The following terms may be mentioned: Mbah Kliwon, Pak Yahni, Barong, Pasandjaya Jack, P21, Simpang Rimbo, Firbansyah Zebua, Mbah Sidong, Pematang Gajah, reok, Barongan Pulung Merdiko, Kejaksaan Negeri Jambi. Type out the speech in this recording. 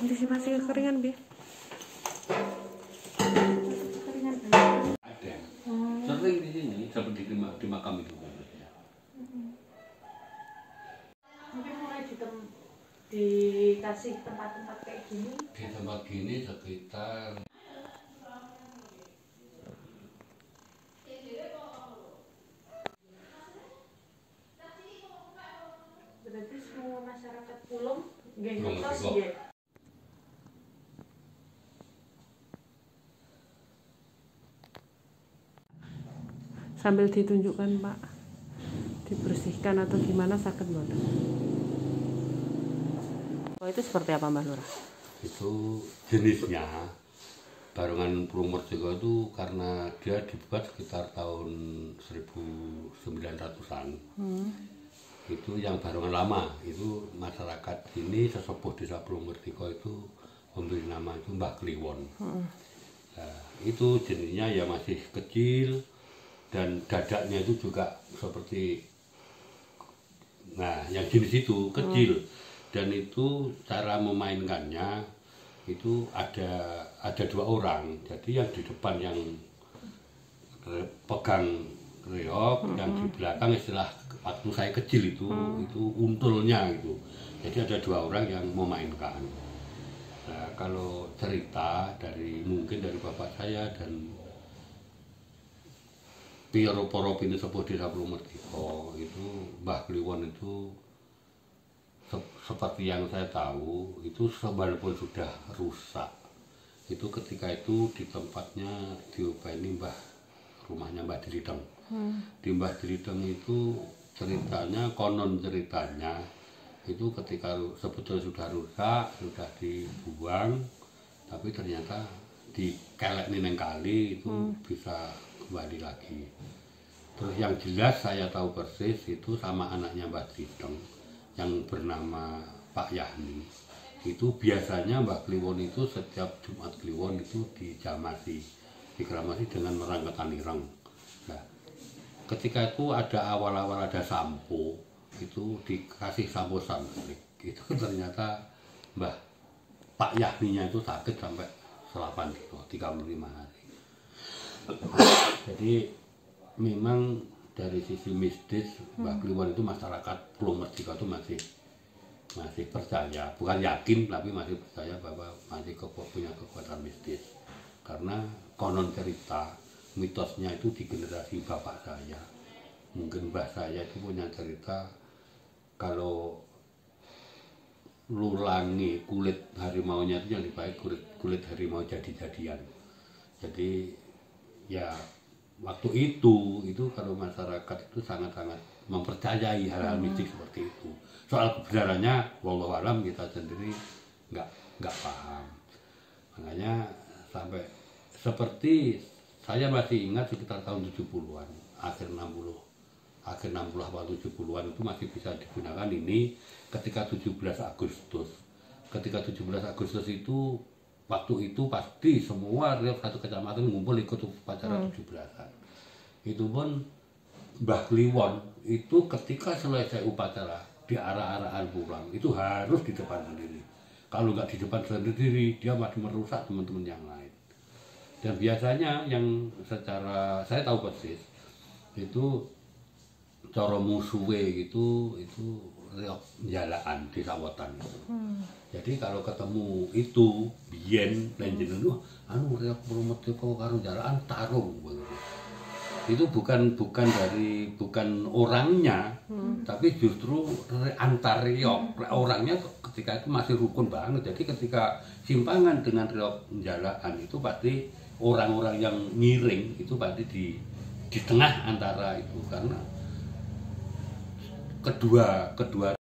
antisipasi kekeringan bi. Ada. Sering di sini seperti di makam itu. Mungkin mulai dikasih tempat-tempat kayak gini. Di tempat gini sekitar. Berarti semua masyarakat Pulung gentos ya. Sambil ditunjukkan Pak, dibersihkan atau gimana sakit buat. Oh, itu seperti apa Mbak Lurah? Itu jenisnya Barongan Pulung Merdiko itu karena dia dibuat sekitar tahun 1900-an. Itu yang barongan lama, itu masyarakat ini sesepuh desa Pulung Merdiko itu memberi nama itu Mbah Kliwon. Nah, itu jenisnya ya masih kecil dan dadanya itu juga seperti nah yang jenis itu kecil dan itu cara memainkannya itu ada dua orang, jadi yang di depan yang pegang reok, yang di belakang istilah waktu saya kecil itu untulnya gitu. Jadi ada dua orang yang memainkan. Nah, kalau cerita dari mungkin dari bapak saya dan Piroporopi ini sepuh desa Pulung Merdiko itu Mbah Kliwon itu seperti yang saya tahu itu walaupun sudah rusak itu ketika itu di tempatnya diopeni rumahnya Mbah Sidong. Di Mbah Sidong itu ceritanya, konon ceritanya itu ketika sebetulnya sudah rusak, sudah dibuang, tapi ternyata dikelek neneng kali itu bisa kembali lagi. Terus yang jelas saya tahu persis itu sama anaknya Mbah Sidong yang bernama Pak Yahni. Itu biasanya Mbah Kliwon itu setiap Jumat Kliwon itu diceramasi dengan merangkai tanirang. Nah, ketika itu ada awal-awal ada sampo itu dikasih sampo santri. Itu ternyata Mbah Pak Yahninya itu sakit sampai selapan gitu, 35 hari. Jadi memang dari sisi mistis Mbah Kliwon itu masyarakat Pulung Merdiko itu masih percaya, bukan yakin tapi masih percaya bahwa masih punya kekuatan mistis. Karena konon cerita mitosnya itu di generasi bapak saya, mungkin mbah saya itu punya cerita kalau lulangi kulit harimaunya itu yang dipakai kulit harimau jadi-jadian. Jadi ya waktu itu kalau masyarakat itu sangat-sangat mempercayai hal-hal mistik seperti itu. Soal kebenarannya wallahu alam kita sendiri nggak paham, makanya sampai seperti saya masih ingat sekitar tahun 70-an, akhir 60 awal 70-an itu masih bisa digunakan ini ketika 17 Agustus. Ketika 17 Agustus itu waktu itu pasti semua reok satu kecamatan ngumpul ikut upacara 17-an. Itu pun Mbah Kliwon itu ketika selesai upacara di arah-araan pulang itu harus di depan sendiri. Kalau nggak di depan sendiri dia masih merusak teman-teman yang lain. Dan biasanya yang secara saya tahu persis itu cara musuhe itu reok jalan di sawotan itu. Jadi kalau ketemu itu biyen lanjen itu anu reok promote kok karo jalan tarung begitu. Itu bukan orangnya, tapi justru antar reok. Orangnya ketika itu masih rukun banget. Jadi ketika simpangan dengan reok jalan itu pasti orang-orang yang ngiring itu berarti di tengah antara itu karena kedua